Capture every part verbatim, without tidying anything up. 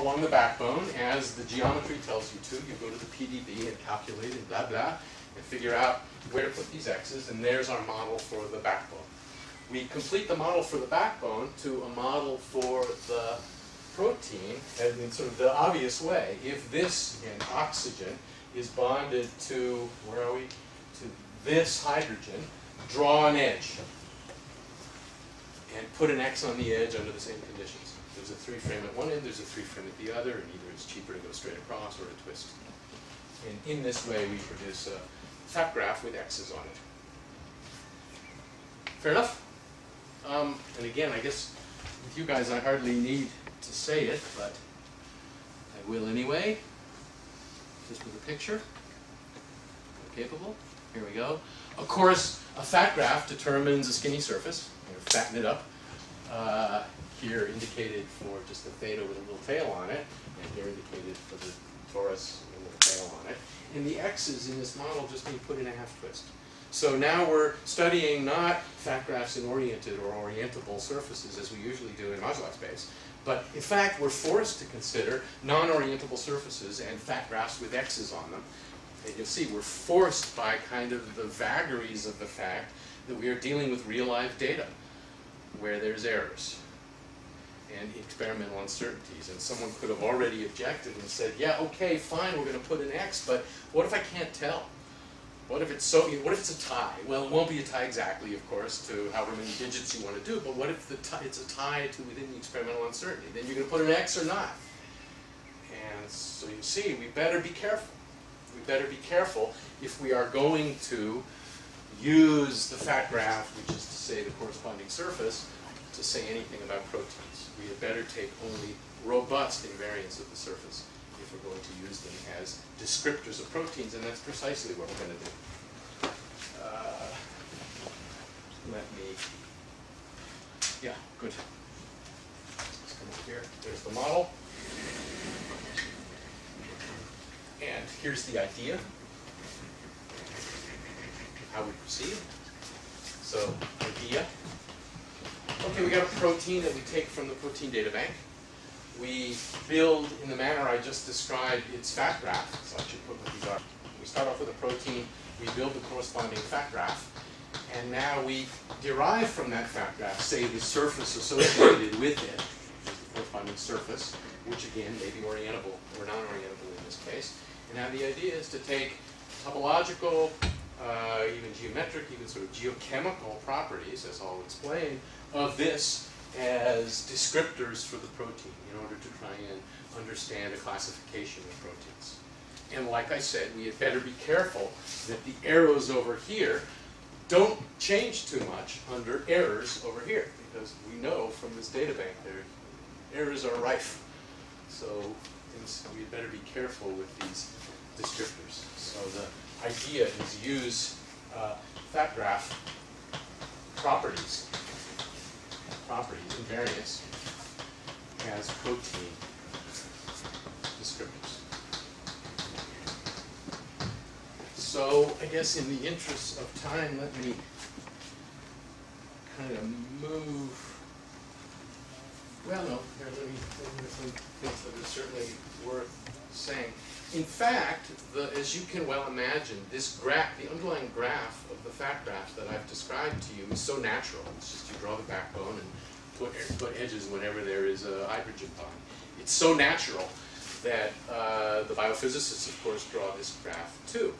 along the backbone as the geometry tells you to. You go to the P D B and calculate and blah, blah, and figure out where to put these x's, and there's our model for the backbone. We complete the model for the backbone to a model for the protein in sort of the obvious way. If this, again, oxygen is bonded to, where are we, to this hydrogen, draw an edge and put an X on the edge under the same conditions. There's a three frame at one end, there's a three frame at the other, and either it's cheaper to go straight across or to twist. And in this way, we produce a top graph with X's on it. Fair enough? Um, and again, I guess with you guys, I hardly need to say it, but I will anyway, just with a picture. Capable. Here we go. Of course, a fat graph determines a skinny surface. You know, fatten it up. Uh, here indicated for just the theta with a little tail on it, and here indicated for the torus with a little tail on it. And the x's in this model just need put in a half twist. So now we're studying not fat graphs in oriented or orientable surfaces as we usually do in moduli space, but in fact we're forced to consider non-orientable surfaces and fat graphs with x's on them. And you'll see we're forced by kind of the vagaries of the fact that we are dealing with real life data where there's errors and experimental uncertainties. And someone could have already objected and said, yeah, okay, fine, we're going to put an X, but what if I can't tell? What if it's so, what if it's a tie? Well, it won't be a tie exactly, of course, to however many digits you want to do, but what if the tie, it's a tie to within the experimental uncertainty? Then you're going to put an X or not. And so you see, we better be careful. We better be careful if we are going to use the fat graph, which is to say the corresponding surface, to say anything about proteins. We had better take only robust invariants of the surface if we're going to use them as descriptors of proteins, and that's precisely what we're going to do. Uh, let me, yeah, good. Let's come up here. There's the model. And here's the idea, how we proceed. So, idea. Okay, we got a protein that we take from the protein data bank. We build in the manner I just described its fat graph. So I should put what these are. We start off with a protein. We build the corresponding fat graph. And now we derive from that fat graph, say, the surface associated with it, which is the corresponding surface, which again may be orientable or non-orientable in this case. And now the idea is to take topological, Uh, even geometric, even sort of geochemical properties, as I'll explain, of this as descriptors for the protein in order to try and understand a classification of proteins. And like I said, we had better be careful that the arrows over here don't change too much under errors over here, because we know from this data bank there errors are rife. So things, we had better be careful with these descriptors. So the idea is use uh, fat graph properties, properties, invariants, as protein descriptors. So I guess in the interest of time, let me kind of move. Well, no, here, let me think of some things that are certainly worth saying. In fact, the, as you can well imagine, this graph, the underlying graph of the fat graph that I've described to you is so natural. It's just you draw the backbone and put, put edges whenever there is a hydrogen bond. It's so natural that uh, the biophysicists, of course, draw this graph too.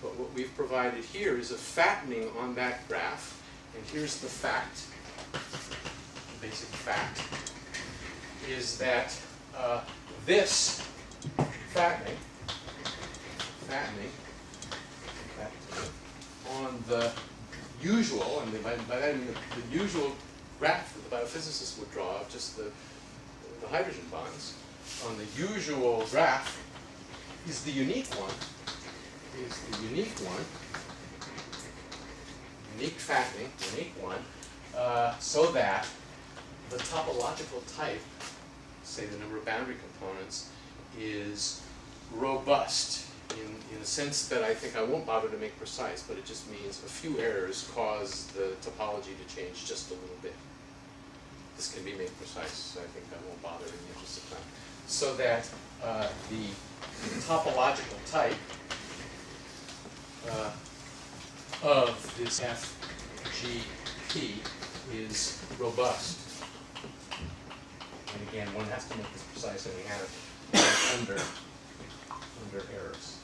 But what we've provided here is a fattening on that graph. And here's the fact, the basic fact, is that uh, this fattening, fattening on the usual, and by, by that I mean the, the usual graph that the biophysicists would draw of just the, the hydrogen bonds, on the usual graph is the unique one, is the unique one, unique fattening, unique one, uh, so that the topological type, say the number of boundary components, is robust in, in the sense that I think I won't bother to make precise, but it just means a few errors cause the topology to change just a little bit. This can be made precise, so I think I won't bother in the interest of time. so that uh, the topological type uh, of this F G P is robust. And again, one has to make this precise, and we have it under, under errors.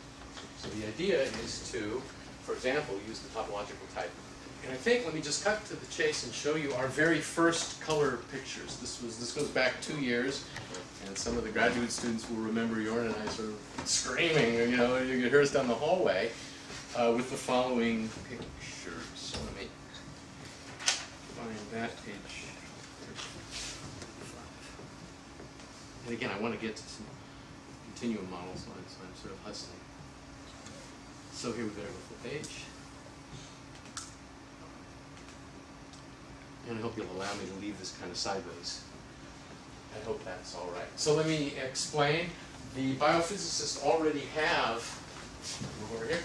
So the idea is to, for example, use the topological type. And I think, let me just cut to the chase and show you our very first color pictures. This was this goes back two years, and some of the graduate students will remember Jorn and I sort of screaming, you know, you could hear us down the hallway uh, with the following pictures. So let me find that page. And again, I want to get to some continuum model slides, so I'm sort of hustling. So here we go with the page. And I hope you'll allow me to leave this kind of sideways. I hope that's all right. So let me explain. The biophysicists already have, move over here.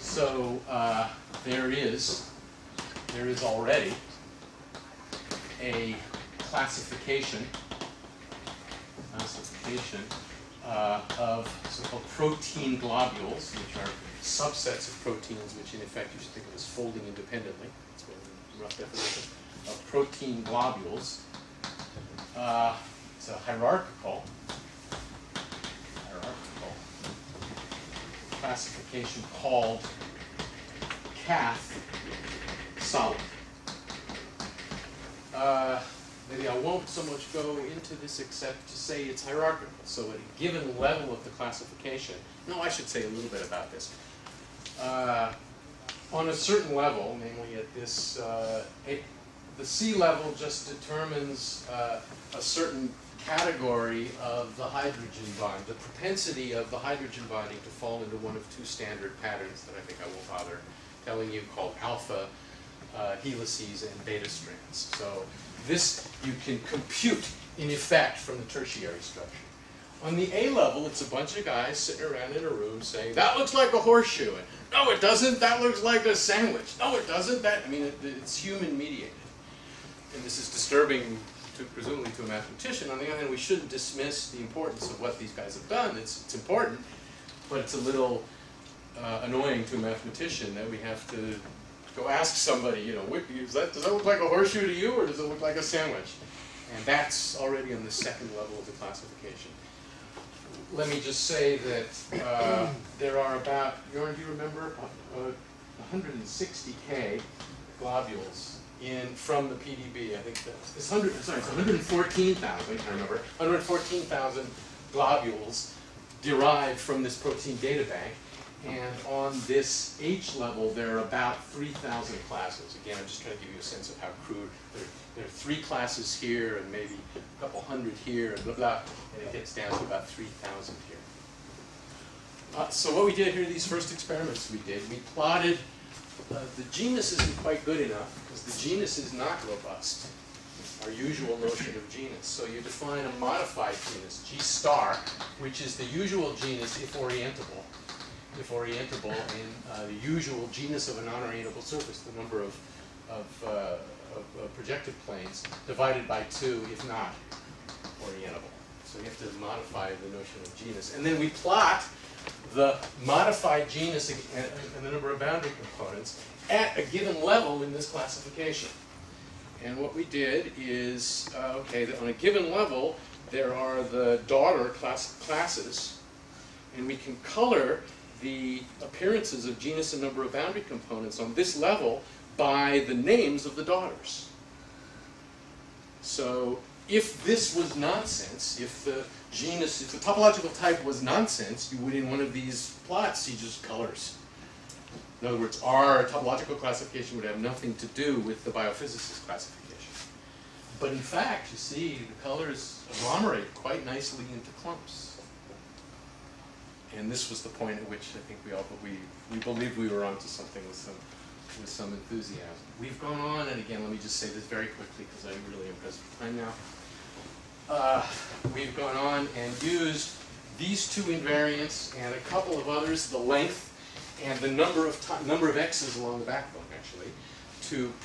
So uh, there is, there is already a classification, classification. Uh, of so-called protein globules, which are subsets of proteins, which in effect you should think of as folding independently. That's a rough definition of protein globules. Uh, it's a hierarchical, hierarchical classification called CATH solid. Uh, Maybe I won't so much go into this except to say it's hierarchical. So at a given level of the classification, no, I should say a little bit about this. Uh, on a certain level, namely at this, uh, it, the C level just determines uh, a certain category of the hydrogen bond, the propensity of the hydrogen bonding to fall into one of two standard patterns that I think I won't bother telling you, called alpha uh, helices and beta strands. So this you can compute, in effect, from the tertiary structure. On the A level, it's a bunch of guys sitting around in a room saying, that looks like a horseshoe. And, no, it doesn't. That looks like a sandwich. No, it doesn't. That, I mean, it, it's human-mediated. And this is disturbing, to, presumably, to a mathematician. On the other hand, we shouldn't dismiss the importance of what these guys have done. It's, it's important, but it's a little uh, annoying to a mathematician that we have to go ask somebody, you know, does that, does that look like a horseshoe to you, or does it look like a sandwich? And that's already on the second level of the classification. Let me just say that uh, there are about, Jorn, do you remember, uh, one hundred sixty K globules in from the P D B. I think that's, it's one hundred, sorry, it's one hundred fourteen thousand, I remember, one hundred fourteen thousand globules derived from this protein data bank. And on this H level, there are about three thousand classes. Again, I'm just trying to give you a sense of how crude. There, there are three classes here, and maybe a couple hundred here, and blah, blah. And it gets down to about three thousand here. Uh, so what we did here, these first experiments we did, we plotted. Uh, the genus isn't quite good enough, because the genus is not robust, our usual notion of genus. So you define a modified genus, G star, which is the usual genus if orientable. If orientable in uh, the usual genus of a non-orientable surface, the number of, of, uh, of uh, projective planes divided by two if not orientable. So you have to modify the notion of genus. And then we plot the modified genus and, and the number of boundary components at a given level in this classification. And what we did is, uh, okay, that on a given level, there are the daughter class classes, and we can color the appearances of genus and number of boundary components on this level by the names of the daughters. So if this was nonsense, if the genus, if the topological type was nonsense, you would in one of these plots see just colors. In other words, our topological classification would have nothing to do with the biophysicist classification. But in fact, you see the colors agglomerate quite nicely into clumps. And this was the point at which I think we all, but we, we believed we were onto something with some, with some enthusiasm. We've gone on, and again, let me just say this very quickly because I'm really impressed with time now. Uh, we've gone on and used these two invariants and a couple of others, the length and the number of number of x's along the backbone, actually, to